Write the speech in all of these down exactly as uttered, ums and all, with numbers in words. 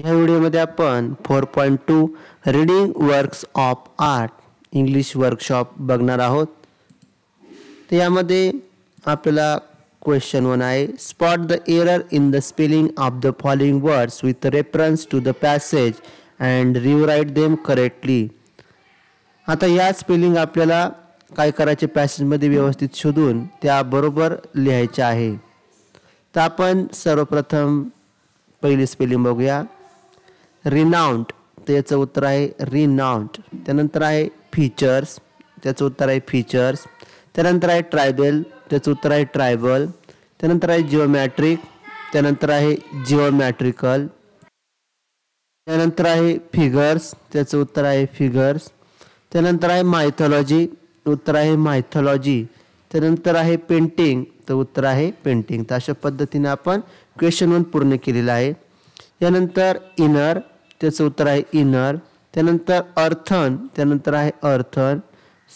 या व्हिडिओमध्ये आपण four point two reading works of art English workshop बघणार आहोत। तर यामध्ये आपल्याला क्वेश्चन वन आहे, spot the error in the spelling of the following words with reference to the passage and rewrite them correctly. आता या स्पेलिंग आपल्याला काय करायचे, पॅसेजमध्ये व्यवस्थित शोधून त्या बरोबर लिहायचे आहे। तर आपण सर्वप्रथम पहिली स्पेलिंग बघूया, रिनाउंट, तर याचं उत्तर आहे रिनाउंट। त्यानंतर आहे फीचर्स, त्याचं उत्तर आहे फीचर्स। त्यानंतर आहे ट्रायबल, त्याचं उत्तर आहे ट्रायबल। त्यानंतर आहे जिओमॅट्रिक, त्यानंतर आहे जिओमॅट्रिकल। त्यानंतर आहे फिगर्स, त्याचं उत्तर आहे फिगर्स। त्यानंतर आहे मायथॉलॉजी, उत्तर आहे मायथॉलॉजी। त्यानंतर आहे पेंटिंग, तर उत्तर आहे पेंटिंग। तर अशा पद्धतीने आपण क्वेश्चन वन पूर्ण केलेला आहे। त्यानंतर इनर, त्याचं उत्तर आहे इनर। त्यानंतर अर्थन, त्यानंतर आहे अर्थन।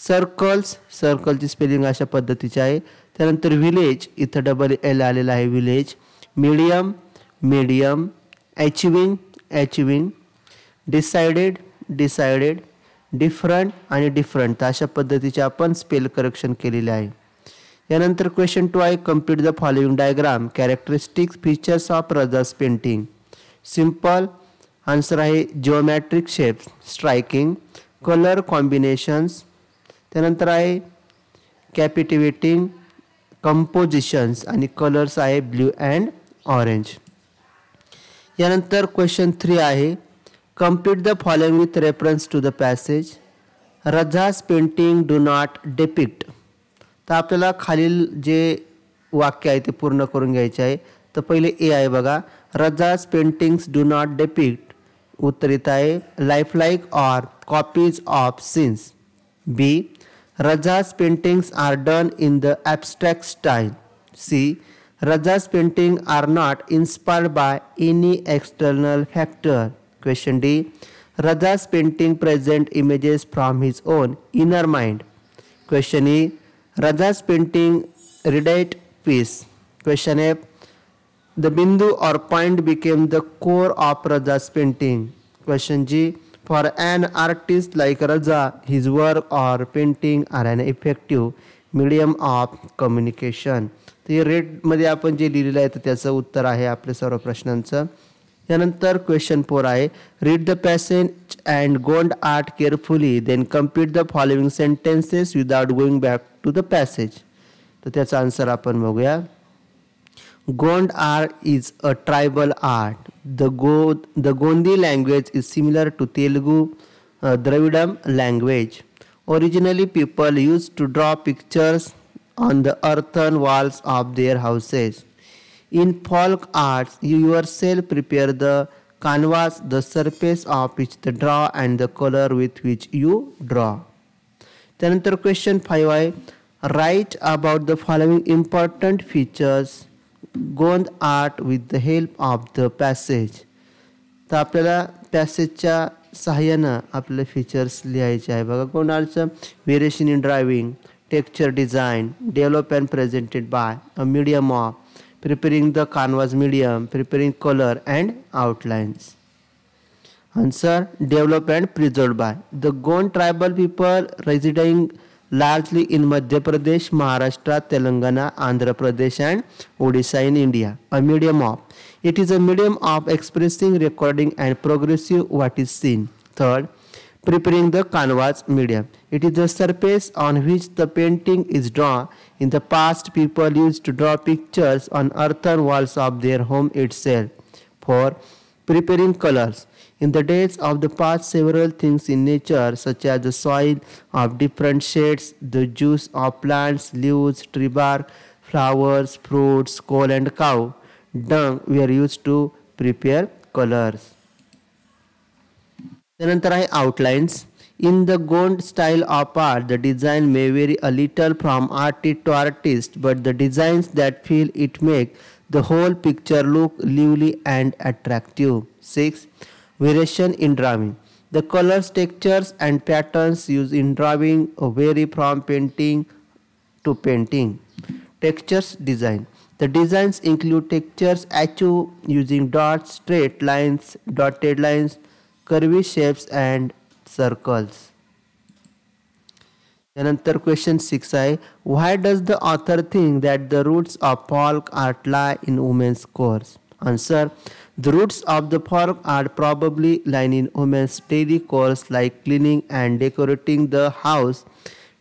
सर्कल्स, सर्कलची स्पेलिंग अशा पद्धतीची आहे। त्यानंतर विलेज, इथं डबल एल आलेला आहे village. Medium, medium. Achieving, achieving. Decided, decided. Different आणि डिफरंट, तर अशा पद्धतीचे आपण स्पेल करेक्शन केलेले आहे। यानंतर क्वेश्चन टू आहे, complete the following diagram characteristic features of Raza's painting. Simple answer आहे geometric shapes, striking, colour combinations. त्यानंतर आहे कॅपिटिवेटिंग कंपोजिशन्स आणि कलर्स आहे ब्लू अँड ऑरेंज। यानंतर क्वेश्चन थ्री आहे, complete the following with reference to the passage Raza's painting do not depict. तर आपल्याला खालील जे वाक्य आहे ते पूर्ण करून घ्यायचे आहे। तर पहिले ए आहे बघा, Raza's paintings do not depict, उत्तर येत आहे lifelike or copies of scenes. B, Raza's paintings are done in the abstract style. C, Raza's painting are not inspired by any external factor. Question D, Raza's painting present images from his own inner mind. Question E, Raza's painting radiate peace. Question F, the bindu or point became the core of Raza's painting. Question G, for an artist like Raza his work or painting are an effective medium of communication. तो ये रेडमध्ये आपण जे लिहिलेलं आहे तर त्याचं उत्तर आहे आपल्या सर्व प्रश्नांचं। यानंतर क्वेश्चन फोर आहे, read the passage and Gond art carefully then complete the following sentences without going back to the passage. तर त्याचा आन्सर आपण बघूया, Gond art is a tribal art. The go the Gondi language is similar to Telugu Dravidian language. Originally people use to draw pictures on the earthen walls of their houses. In folk arts, you yourself prepare the canvas, the surface of which the draw and the color with which you draw. Then question five I, write about the following important features Gond art with the help of the passage. तर आपल्याला पॅसेजच्या सहाय्यानं आपले features लिहायचे आहे बघा। गोंड आर्टचं variation in driving, texture design, develop and presented by a medium of preparing the canvas medium, preparing color and outlines. Answer, developed and preserved by. The Gond tribal people residing largely in Madhya Pradesh, Maharashtra, Telangana, Andhra Pradesh and Odisha in India. A medium of. It is a medium of expressing, recording and progressive what is seen. Third, preparing the canvas medium. It is the surface on which the painting is drawn. In the past, people used to draw pictures on earthen walls of their home itself. four. Preparing colors. In the days of the past, several things in nature, such as the soil of different shades, the juice of plants, leaves, tree bark, flowers, fruits, coal and cow dung were used to prepare colors. त्यानंतर आहे outlines. In the Gond style of art the design may vary a little from artist to artist but the designs that feel it make the whole picture look lively and attractive. Six variation in drawing the colours textures and patterns use in drawing vary from painting to painting. Textures design The designs include textures etched using dots, straight lines, dotted lines, curvy shapes and circles. Another question six I. Why does the author think that the roots of folk art lie in women's course? Answer. The roots of the folk art probably lie in women's daily chores like cleaning and decorating the house,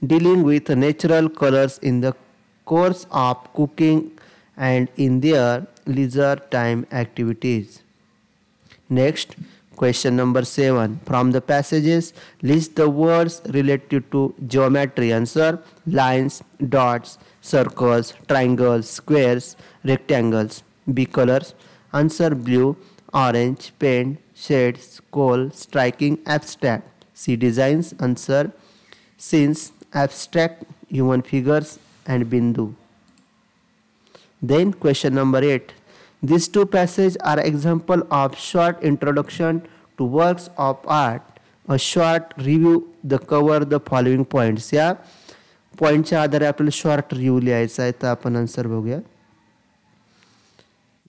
dealing with natural colors in the course of cooking and in their leisure time activities. Next, question number seven. From the passages, list the words related to geometry. Answer, lines, dots, circles, triangles, squares, rectangles. B, colors. Answer, blue, orange, paint, shades, coal, striking, abstract. C, designs. Answer, scenes, abstract, human figures and bindu. Then question number eight. These two passages are example of short introduction to works of art. A short review the cover the following points. या point च्या आधारे आपल्याला short review लिहायचा आहे तर आपण answer बघूया.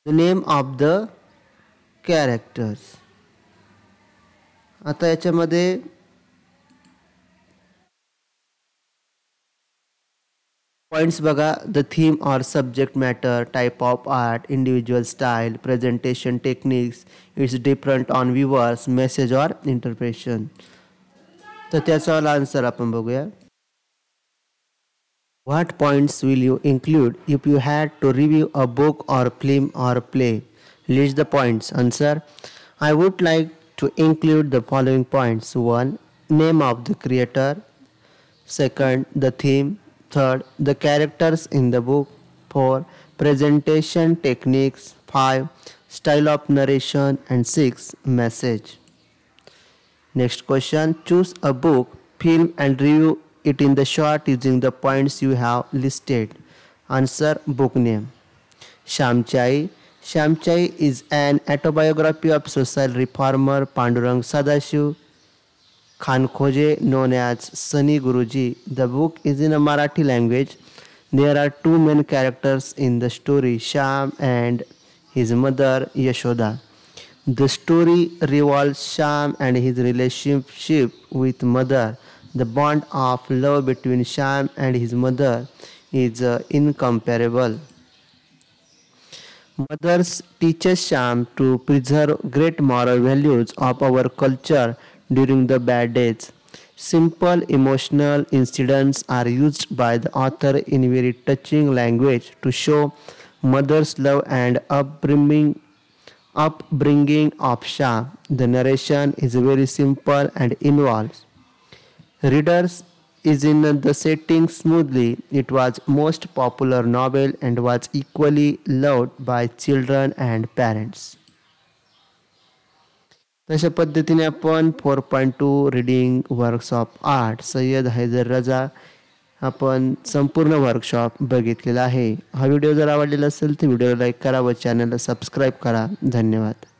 The name of the characters. आता याच्यामध्ये points बघा. The theme or subject matter, type of art, individual style, presentation techniques, it's different on viewers, message or interpretation. So that's all answer अपन बघूया. What points will you include if you had to review a book or film or play? List the points. Answer, I would like to include the following points. One, name of the creator. Second, the theme. Third, the characters in the book. Four, presentation techniques. Five, style of narration. And six, message. Next question. Choose a book, film and review it in the short using the points you have listed. Answer, book name. Shyam Chai. Shyam Chai is an autobiography of social reformer Pandurang Sadashu Khan Khoje, known as Sunny Guruji. The book is in a Marathi language. There are two main characters in the story, Shyam and his mother Yashoda. The story revolves Shyam and his relationship with mother. The bond of love between Shyam and his mother is uh, incomparable. Mothers teaches Shyam to preserve great moral values of our culture during the bad days. Simple emotional incidents are used by the author in very touching language to show mother's love and upbringing, upbringing of Shyam. The narration is very simple and involves readers is in the setting smoothly. It was most popular novel and was equally loved by children and parents. तशा पद्धतीने आपण four point two reading works of art Syed Haider Raza आपण संपूर्ण workshop बघितलेला आहे. हा video जर आवडलेला असेल तर व्हिडिओला लाईक करा व चॅनलला सबस्क्राईब करा. धन्यवाद.